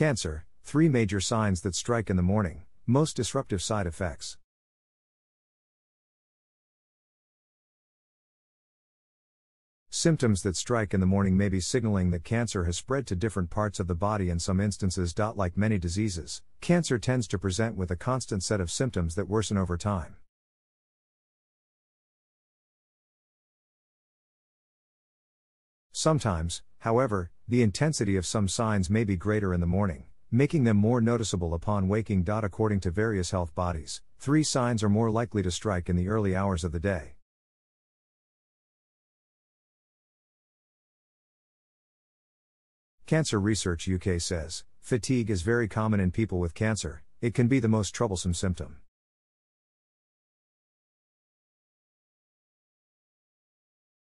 Cancer, 3 major signs that strike in the morning, most disruptive side effects. Symptoms that strike in the morning may be signaling that cancer has spread to different parts of the body in some instances. Like many diseases, cancer tends to present with a constant set of symptoms that worsen over time. Sometimes, however, the intensity of some signs may be greater in the morning, making them more noticeable upon waking. According to various health bodies, 3 signs are more likely to strike in the early hours of the day. Cancer Research UK says, fatigue is very common in people with cancer. It can be the most troublesome symptom.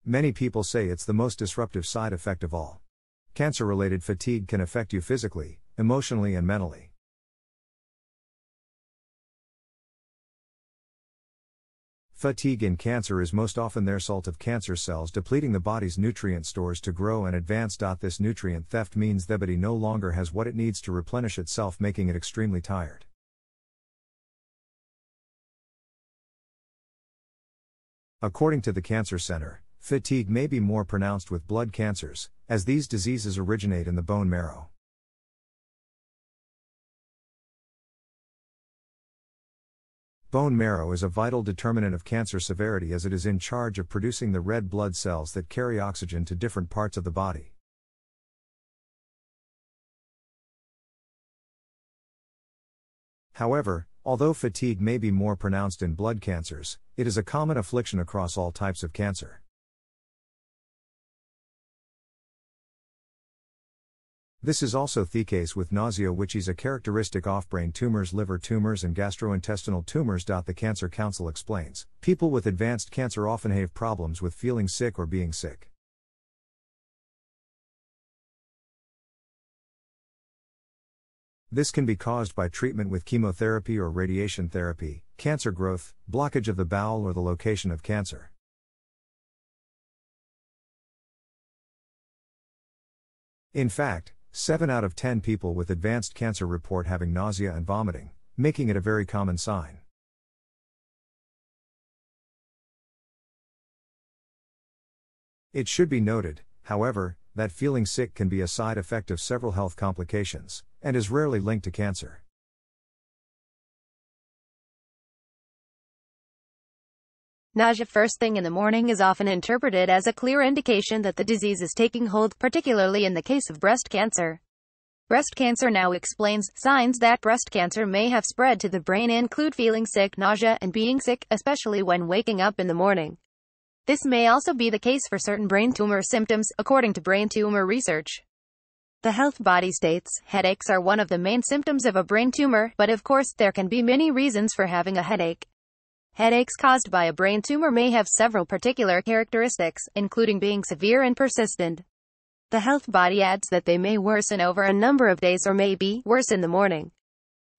Many people say it's the most disruptive side effect of all. Cancer-related fatigue can affect you physically, emotionally, and mentally. Fatigue in cancer is most often the result of cancer cells depleting the body's nutrient stores to grow and advance. This nutrient theft means the body no longer has what it needs to replenish itself, making it extremely tired. According to the Cancer Center, fatigue may be more pronounced with blood cancers, as these diseases originate in the bone marrow. Bone marrow is a vital determinant of cancer severity as it is in charge of producing the red blood cells that carry oxygen to different parts of the body. However, although fatigue may be more pronounced in blood cancers, it is a common affliction across all types of cancer. This is also the case with nausea, which is a characteristic of brain tumors, liver tumors, and gastrointestinal tumors. The Cancer Council explains, people with advanced cancer often have problems with feeling sick or being sick. This can be caused by treatment with chemotherapy or radiation therapy, cancer growth, blockage of the bowel, or the location of cancer. In fact, 7 out of 10 people with advanced cancer report having nausea and vomiting, making it a very common sign. It should be noted, however, that feeling sick can be a side effect of several health complications, and is rarely linked to cancer. Nausea first thing in the morning is often interpreted as a clear indication that the disease is taking hold, particularly in the case of breast cancer. Breast Cancer Now explains, signs that breast cancer may have spread to the brain include feeling sick, nausea, and being sick, especially when waking up in the morning. This may also be the case for certain brain tumor symptoms, according to Brain Tumor Research. The health body states, headaches are one of the main symptoms of a brain tumor, but of course, there can be many reasons for having a headache. Headaches caused by a brain tumor may have several particular characteristics, including being severe and persistent. The health body adds that they may worsen over a number of days or may be worse in the morning.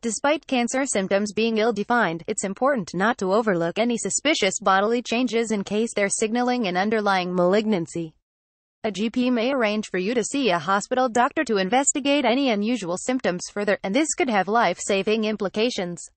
Despite cancer symptoms being ill-defined, it's important not to overlook any suspicious bodily changes in case they're signaling an underlying malignancy. A GP may arrange for you to see a hospital doctor to investigate any unusual symptoms further, and this could have life-saving implications.